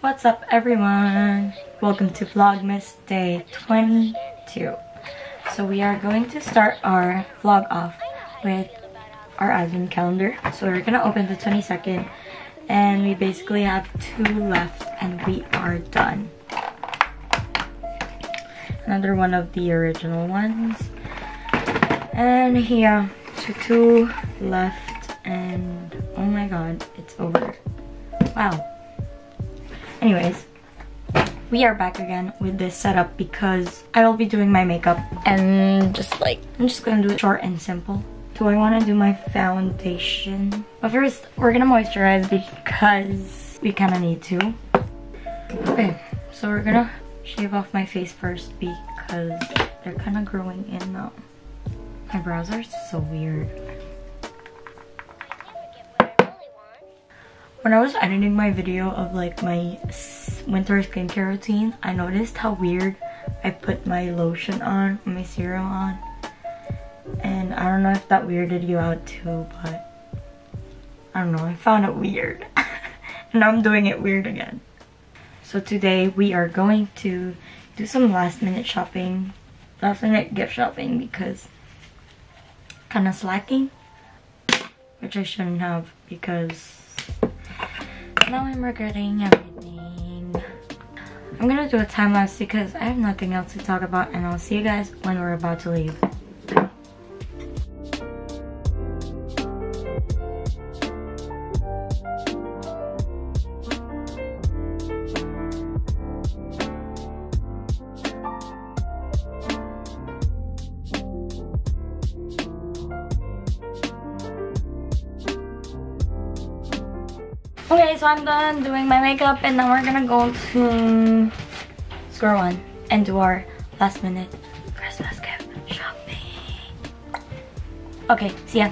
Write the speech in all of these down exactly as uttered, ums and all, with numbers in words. What's up, everyone? Welcome to Vlogmas day twenty-two. So we are going to start our vlog off with our advent calendar. So we're gonna open the twenty-second and we basically have two left and we are done. Another one of the original ones. And here, so two left and oh my god, it's over. Wow. Anyways, we are back again with this setup because I will be doing my makeup and just like, I'm just gonna do it short and simple. So I wanna do my foundation. But first, we're gonna moisturize because we kinda need to. Okay, so we're gonna shave off my face first because they're kinda growing in now. My brows are so weird. When I was editing my video of like my winter skincare routine, I noticed how weird I put my lotion on, my serum on. And I don't know if that weirded you out too, but I don't know, I found it weird. And now I'm doing it weird again. So today we are going to do some last minute shopping, last minute gift shopping because kind of slacking, which I shouldn't have because now I'm regretting everything. I'm gonna do a time lapse because I have nothing else to talk about, and I'll see you guys when we're about to leave. Okay, so I'm done doing my makeup and now we're gonna go to Square One and do our last minute Christmas gift shopping. Okay, see ya.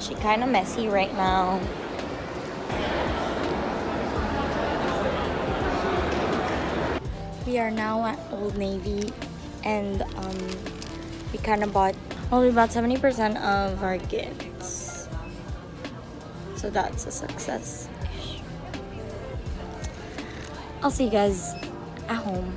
She kinda messy right now. We are now at Old Navy and um, we kind of bought only about seventy percent of our gifts. So that's a success. I'll see you guys at home.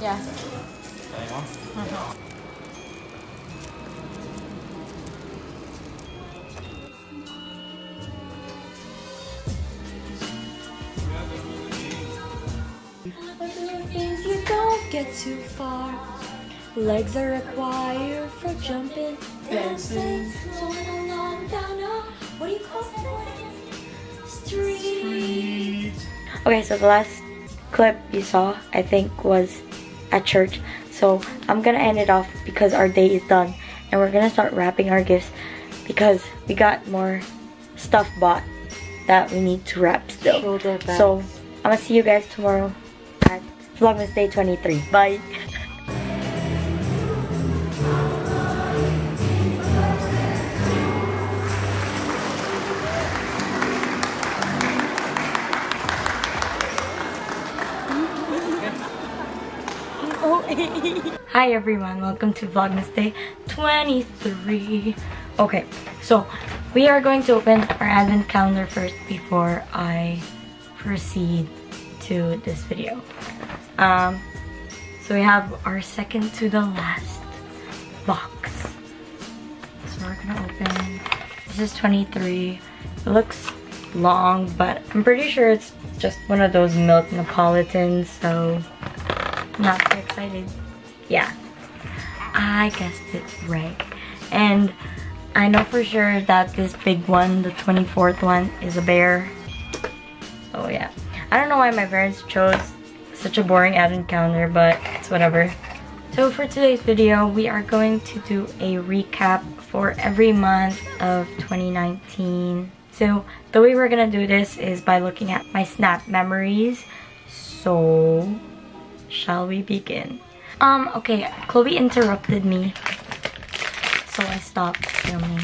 Yeah. Things you don't get too far. Legs are required for jumping, dancing, going along down a, what do you call it? Street. Okay, so the last clip you saw, I think, was at church, so I'm gonna end it off because our day is done and we're gonna start wrapping our gifts because we got more stuff bought that we need to wrap still. So I'm gonna see you guys tomorrow at Vlogmas day twenty-three. Bye. Hi everyone, welcome to Vlogmas day twenty-three. Okay, so we are going to open our advent calendar first before I proceed to this video. Um, so we have our second to the last box. So we're gonna open, this is twenty-three. It looks long, but I'm pretty sure it's just one of those milk Neapolitans, so I'm not too excited. Yeah, I guessed it right. And I know for sure that this big one, the twenty-fourth one, is a bear. So yeah. I don't know why my parents chose such a boring advent calendar, but it's whatever. So for today's video, we are going to do a recap for every month of twenty nineteen. So the way we're gonna do this is by looking at my Snap memories. So shall we begin? Um, okay, Chloe interrupted me, so I stopped filming.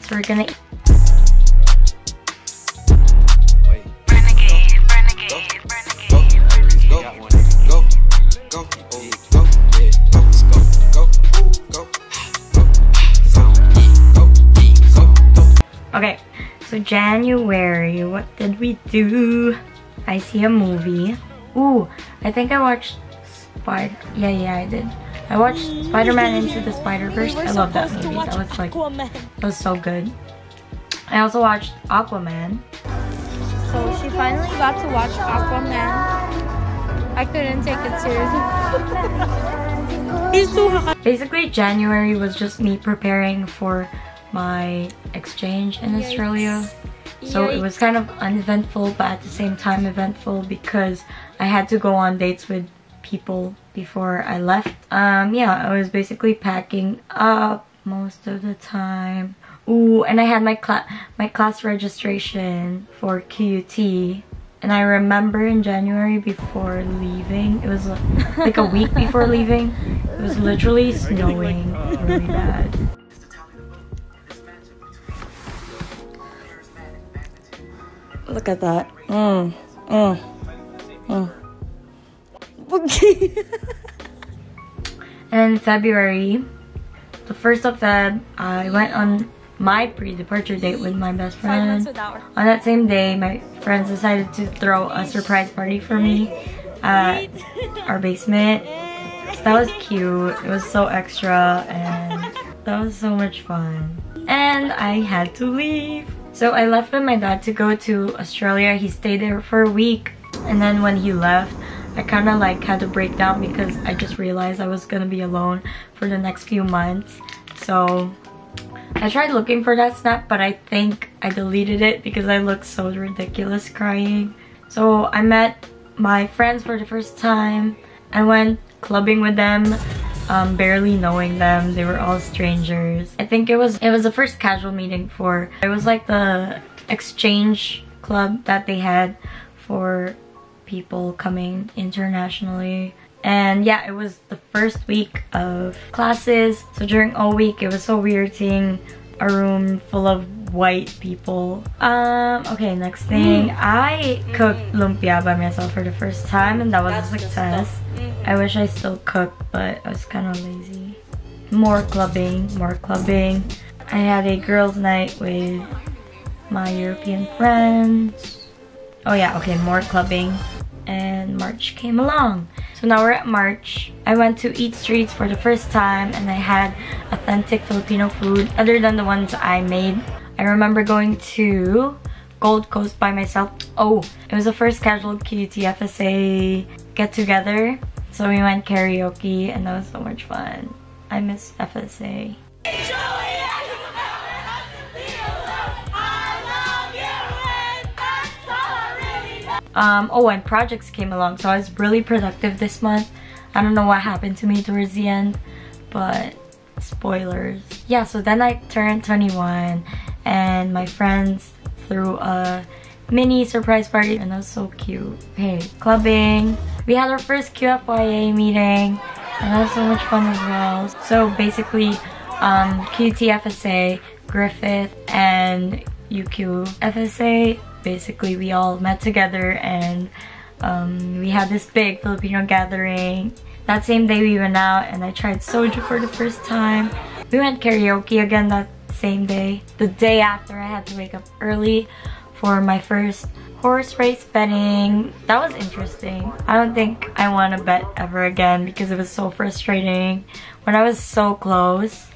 So we're gonna eat. Okay, so January, what did we do? I see a movie. Ooh, I think I watched Spider. Yeah, yeah, I did. I watched Spider-Man Into the Spider-Verse. I love that movie. That was like, that was so good. I also watched Aquaman. So she finally got to watch Aquaman. I couldn't take it seriously. He's so hot. Basically, January was just me preparing for my exchange in Yikes. Australia. So Yikes. It was kind of uneventful, but at the same time eventful, because I had to go on dates with people before I left. Um, yeah, I was basically packing up most of the time. Ooh, and I had my, cla my class registration for Q U T. And I remember in January before leaving, it was like a week before leaving, it was literally snowing really bad. Look at that. Mm, mm, mm. Okay. And in February, the first of Feb, I went on my pre-departure date with my best friend. On that same day, my friends decided to throw a surprise party for me at our basement. So that was cute. It was so extra and that was so much fun. And I had to leave. So I left with my dad to go to Australia. He stayed there for a week. And then when he left, I kind of like had to break down because I just realized I was going to be alone for the next few months. So I tried looking for that snap, but I think I deleted it because I looked so ridiculous crying. So I met my friends for the first time. I went clubbing with them. Um, barely knowing them, they were all strangers. I think it was it was the first casual meeting for, it was like the exchange club that they had for people coming internationally. And yeah, it was the first week of classes. So during all week, it was so weird seeing a room full of white people. Um, okay, next thing, mm. I mm. cooked lumpia by myself for the first time, and that was That's a success. I wish I still cooked, but I was kind of lazy. More clubbing, more clubbing. I had a girls' night with my European friends. Oh yeah, okay, more clubbing. And March came along. So now we're at March. I went to Eat Street for the first time and I had authentic Filipino food other than the ones I made. I remember going to Gold Coast by myself. Oh, it was the first casual Q T F S A get-together. So we went karaoke and that was so much fun. I miss F S A. Um, oh, and projects came along, so I was really productive this month. I don't know what happened to me towards the end, but spoilers. Yeah, so then I turned twenty-one and my friends threw a mini surprise party and that was so cute. Hey, clubbing. We had our first Q F Y A meeting and that was so much fun as well. So basically, um, Q T F S A, Griffith, and U Q F S A, basically we all met together and um, we had this big Filipino gathering. That same day we went out and I tried soju for the first time. We went karaoke again that same day. The day after, I had to wake up early for my first horse race betting. That was interesting. I don't think I want to bet ever again because it was so frustrating. When I was so close,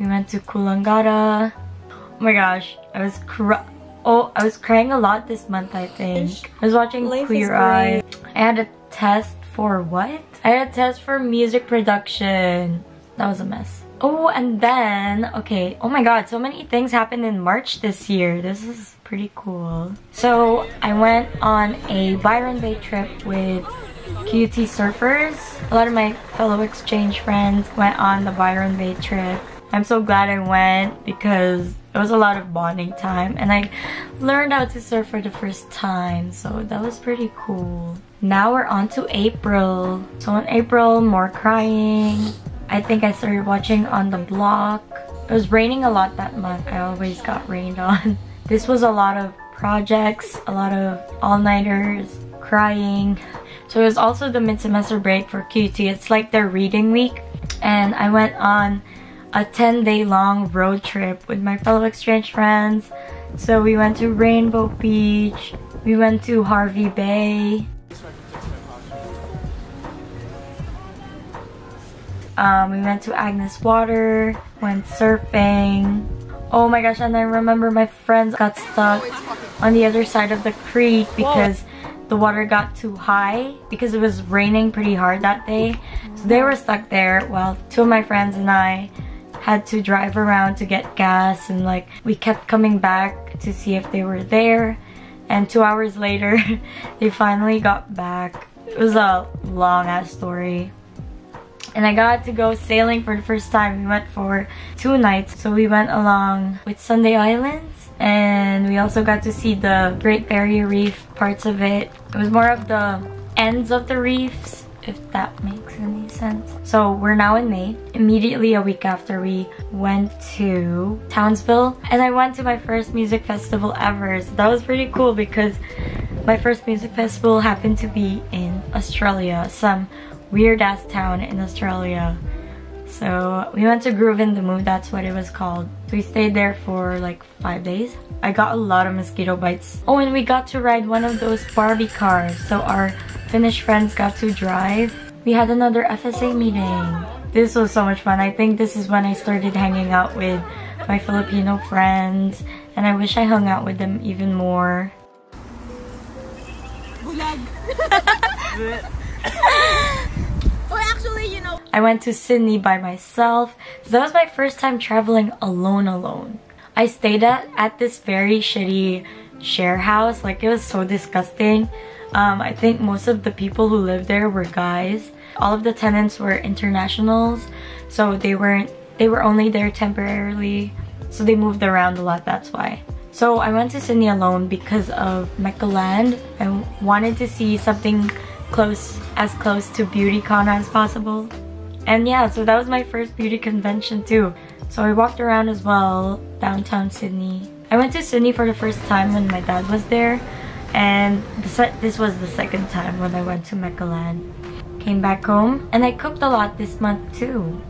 we went to Kulangara. Oh my gosh, I was cry- Oh, I was crying a lot this month, I think. I was watching Queer Eye. I had a test for what? I had a test for music production. That was a mess. Oh, and then, okay, oh my god, so many things happened in March this year. This is pretty cool. So I went on a Byron Bay trip with Q U T Surfers. A lot of my fellow exchange friends went on the Byron Bay trip. I'm so glad I went because it was a lot of bonding time and I learned how to surf for the first time, so that was pretty cool. Now we're on to April. So in April, more crying. I think I started watching On the Block. It was raining a lot that month. I always got rained on. This was a lot of projects, a lot of all-nighters, crying. So it was also the mid-semester break for Q T. It's like their reading week. And I went on a ten day long road trip with my fellow exchange friends. So we went to Rainbow Beach. We went to Harvey Bay. Um, we went to Agnes Water, went surfing. Oh my gosh, and I remember my friends got stuck on the other side of the creek because Whoa. the water got too high because it was raining pretty hard that day. So they were stuck there while two of my friends and I had to drive around to get gas, and like we kept coming back to see if they were there, and two hours later they finally got back. It was a long ass story. And I got to go sailing for the first time. We went for two nights. So we went along with Sunday Islands. And we also got to see the Great Barrier Reef, parts of it. It was more of the ends of the reefs, if that makes any sense. So we're now in May. Immediately a week after, we went to Townsville. And I went to my first music festival ever. So that was pretty cool because my first music festival happened to be in Australia. Some weird ass town in Australia. So we went to Groovin the Moo, that's what it was called. We stayed there for like five days. I got a lot of mosquito bites. Oh, and we got to ride one of those Barbie cars. So our Finnish friends got to drive. We had another F S A meeting. This was so much fun. I think this is when I started hanging out with my Filipino friends, and I wish I hung out with them even more. Actually, you know, I went to Sydney by myself. So that was my first time traveling alone alone. I stayed at, at this very shitty share house. Like, it was so disgusting. Um, I think most of the people who lived there were guys. All of the tenants were internationals. So they weren't, they were only there temporarily. So they moved around a lot, that's why. So I went to Sydney alone because of Meccaland. I wanted to see something close, as close to Beautycon as possible. And yeah, so that was my first beauty convention too. So I walked around as well, downtown Sydney. I went to Sydney for the first time when my dad was there, and this was the second time when I went to Meccaland. Came back home, and I cooked a lot this month too.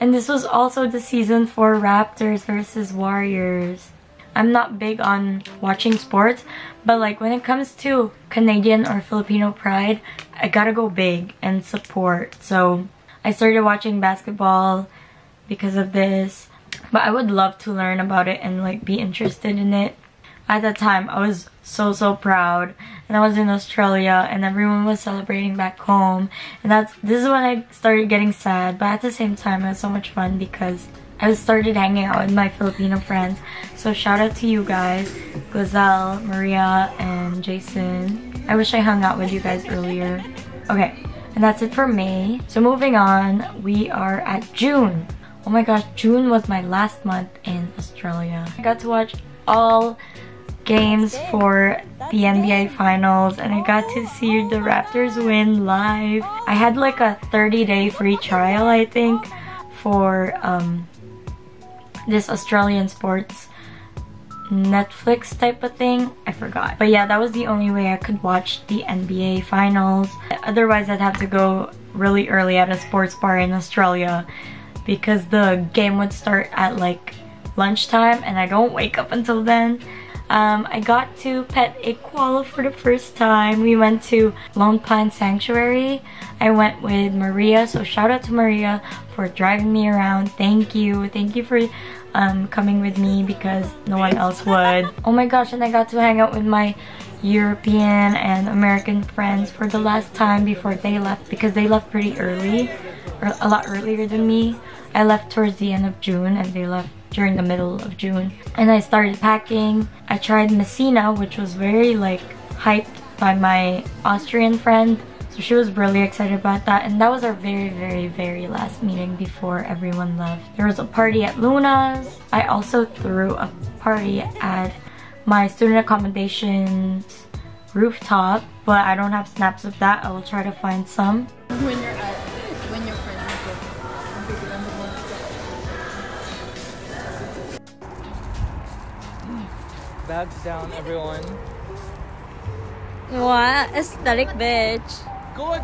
And this was also the season for Raptors versus Warriors. I'm not big on watching sports, but like when it comes to Canadian or Filipino pride, I gotta go big and support. So I started watching basketball because of this, but I would love to learn about it and like be interested in it. At that time, I was so so proud, and I was in Australia and everyone was celebrating back home, and that's this is when I started getting sad, but at the same time it was so much fun because I started hanging out with my Filipino friends. So shout out to you guys, Glazelle, Maria, and Jason. I wish I hung out with you guys earlier. Okay, and that's it for May. So moving on, we are at June. Oh my gosh, June was my last month in Australia. I got to watch all games for the N B A Finals, and I got to see the Raptors win live. I had like a thirty day free trial, I think, for um. this Australian sports Netflix type of thing. I forgot. But yeah, that was the only way I could watch the N B A Finals. Otherwise, I'd have to go really early at a sports bar in Australia because the game would start at like lunchtime and I don't wake up until then. Um, I got to pet a koala for the first time. We went to Lone Pine Sanctuary. I went with Maria, so shout out to Maria for driving me around. Thank you. Thank you for um, coming with me because no one else would. Oh my gosh, and I got to hang out with my European and American friends for the last time before they left, because they left pretty early, or a lot earlier than me. I left towards the end of June and they left during the middle of June. And I started packing. I tried Messina, which was very like hyped by my Austrian friend. So she was really excited about that, and that was our very, very, very last meeting before everyone left. There was a party at Luna's. I also threw a party at my student accommodations rooftop, but I don't have snaps of that. I will try to find some. When you're at, when your friends are bigger than the ones. Bags down, everyone. Wow, aesthetic bitch. Good.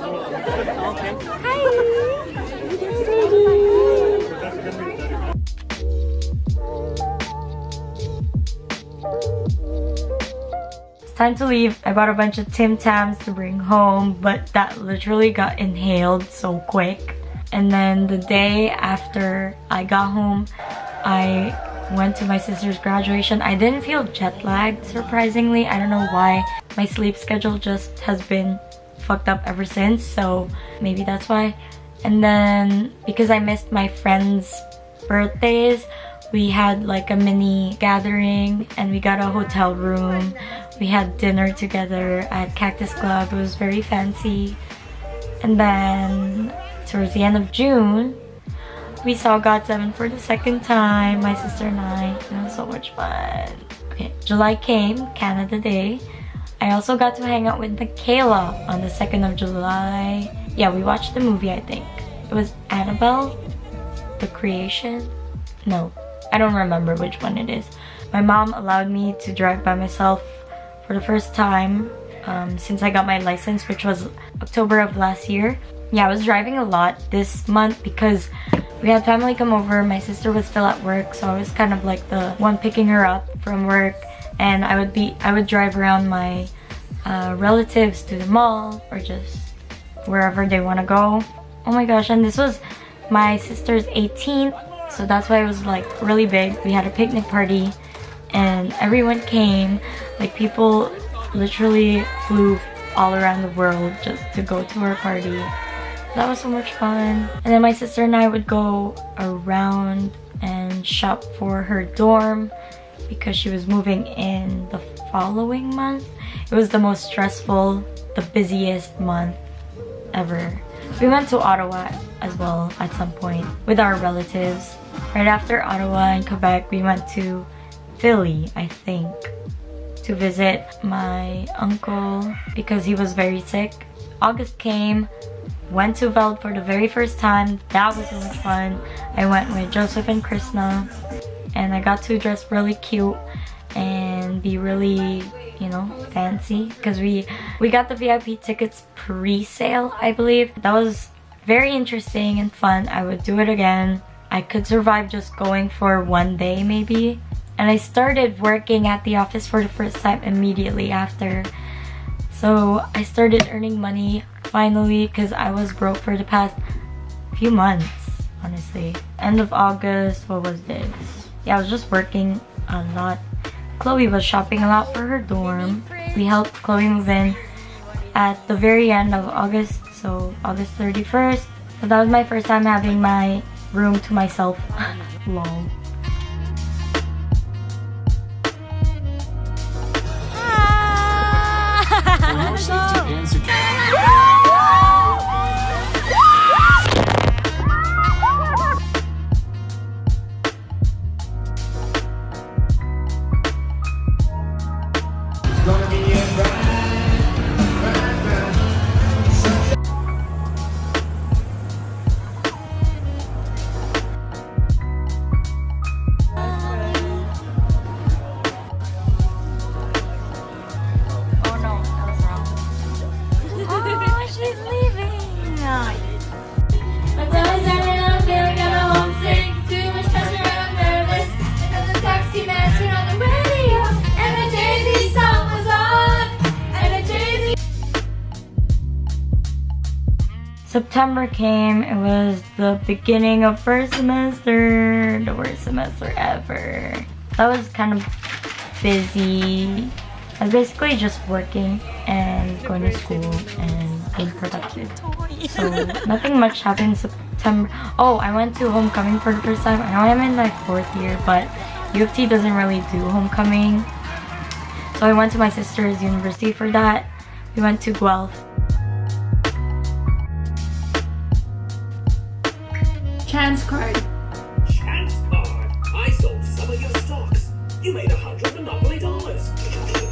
Okay. Hi. It's time to leave. I bought a bunch of Tim Tams to bring home, but that literally got inhaled so quick. And then the day after I got home, I went to my sister's graduation. I didn't feel jet lagged, surprisingly. I don't know why. My sleep schedule just has been fucked up ever since, so maybe that's why. And then because I missed my friends' birthdays, we had like a mini gathering and we got a hotel room. We had dinner together at Cactus Club. It was very fancy. And then towards the end of June, we saw God seven for the second time, my sister and I. It was so much fun. Okay, July came, Canada Day. I also got to hang out with Michaela on the second of July. Yeah, we watched the movie, I think. It was Annabelle, The Creation? No, I don't remember which one it is. My mom allowed me to drive by myself for the first time um, since I got my license, which was October of last year. Yeah, I was driving a lot this month because we had family come over. My sister was still at work, so I was kind of like the one picking her up from work, and I would be I would drive around my uh, relatives to the mall or just wherever they want to go. Oh my gosh, and this was my sister's eighteenth, so that's why it was like really big. We had a picnic party and everyone came. Like, people literally flew all around the world just to go to her party. That was so much fun. And then my sister and I would go around and shop for her dorm because she was moving in the following month. It was the most stressful, the busiest month ever. We went to Ottawa as well at some point with our relatives. Right after Ottawa and Quebec, we went to Philly, I think, to visit my uncle because he was very sick. August came. Went to Veld for the very first time. That was so much fun. I went with Joseph and Krishna, and I got to dress really cute and be really, you know, fancy because we we got the V I P tickets pre-sale, I believe. That was very interesting and fun. I would do it again. I could survive just going for one day maybe. And I started working at the office for the first time immediately after. So I started earning money finally because I was broke for the past few months, honestly. End of August, what was this? Yeah, I was just working a lot. Chloe was shopping a lot for her dorm. We helped Chloe move in at the very end of August, so August thirty-first. So that was my first time having my room to myself. Lol. September came, it was the beginning of first semester, the worst semester ever. That was kind of busy. I was basically just working and going to school and being productive. So nothing much happened in September. Oh, I went to homecoming for the first time. I know I'm in my fourth year, but U of T doesn't really do homecoming. So I went to my sister's university for that. We went to Guelph. Chance card. Chance card? I sold some of your stocks. You made a hundred Monopoly dollars. Cute.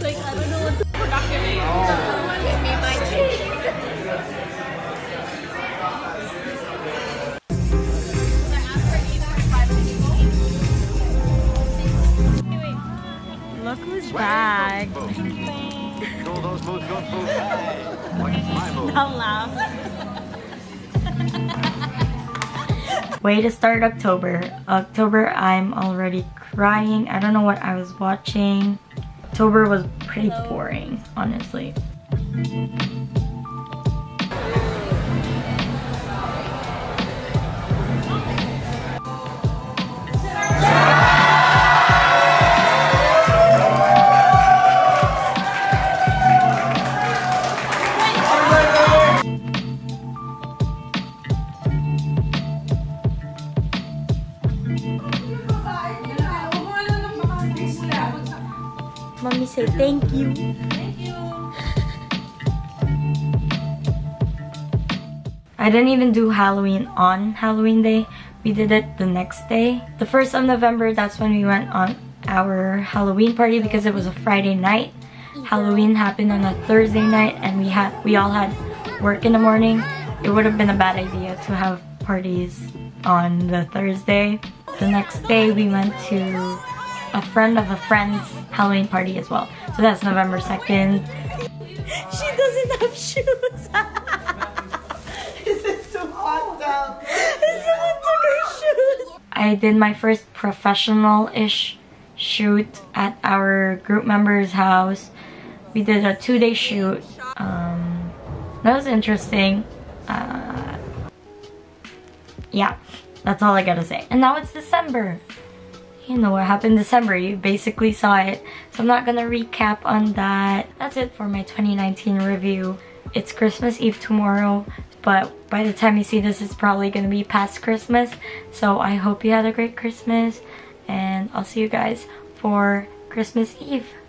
Like, I don't know what the fuck I'm giving. Someone give me my cheese. Look who's back. Don't laugh. Way to start October. October, I'm already crying. I don't know what I was watching. October was pretty Hello. boring, honestly. Mommy, say thank you. Thank you. I didn't even do Halloween on Halloween day. We did it the next day. The first of November, that's when we went on our Halloween party because it was a Friday night. Halloween happened on a Thursday night and we had we all had work in the morning. It would have been a bad idea to have parties on the Thursday. The next day we went to a friend of a friend's Halloween party as well. So that's November second. She doesn't have shoes. This is so hot down. Someone took her shoes. I did my first professional-ish shoot at our group member's house. We did a two-day shoot. Um, that was interesting. Uh, yeah, that's all I gotta say. And now it's December. You know what happened in December, you basically saw it. So I'm not gonna recap on that. That's it for my twenty nineteen review. It's Christmas Eve tomorrow, but by the time you see this, it's probably gonna be past Christmas. So I hope you had a great Christmas, and I'll see you guys for Christmas Eve.